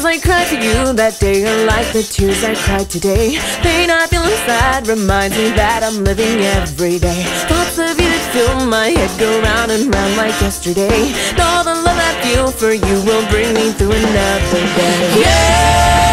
tears I cried for you that day are like the tears I cried today. Pain I feel inside reminds me that I'm living every day. Thoughts of you that fill my head go round and round like yesterday. And all the love I feel for you will bring me through another day. Yeah!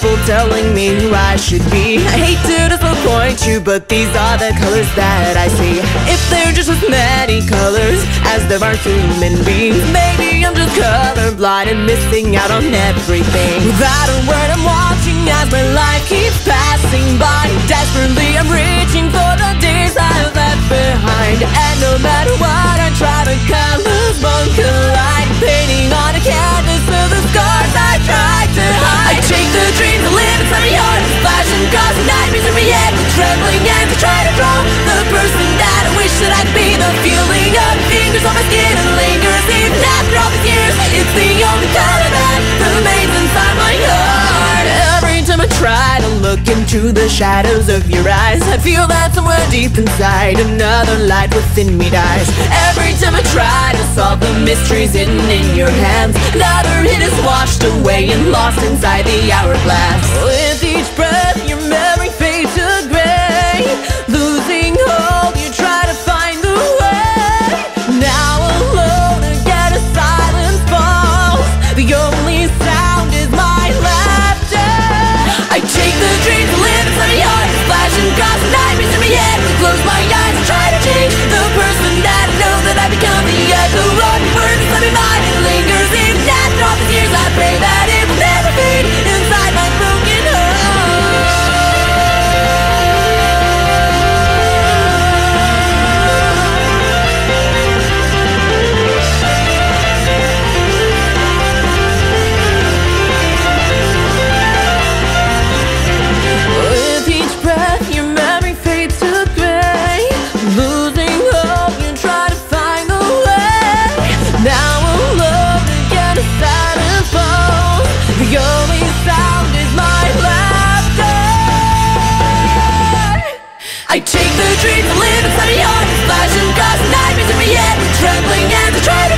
People telling me who I should be. I hate to disappoint you, but these are the colors that I see. If they're just as many colors as there are human beings, maybe I'm just colorblind and missing out on everything. Without a word, I'm watching as my life keeps passing by. Desperately, I'm reaching for the days I left behind. And no matter what I try, the colors won't collide. Painting on a canvas of the scars I tried to hide. I chase the dreams that live inside my heart, flashing across the nightmares in my head. With trembling hands I try to draw the person that I wish that I'd be. The feeling of fingers on my skin and lingers even after all these years. It's the only color that remains inside my heart. Every time I try to look into the shadows of your eyes, I feel that somewhere deep inside another light within me dies. Every time I try to solve the mysteries in your hands, another hint is washed away and lost inside the hourglass. With each breath your memory fades to gray. Losing hope you try to find the way. Now alone again a silence falls. The only sound is my laughter. I take the dream to live inside my heart, flashing across the nightmares in my head. Close my eyes and try to change the person that I know that I become. The echo of words inside my mind, it lingers even after all these years. I pray that it will never fade inside my broken heart. With each breath your memory fades to gray. Losing hope you try to find a way. Now alone again a silent phone. The only sound is my laughter. I take the dream to live inside my heart, flashing across the nightmares in my head. With trembling hands I try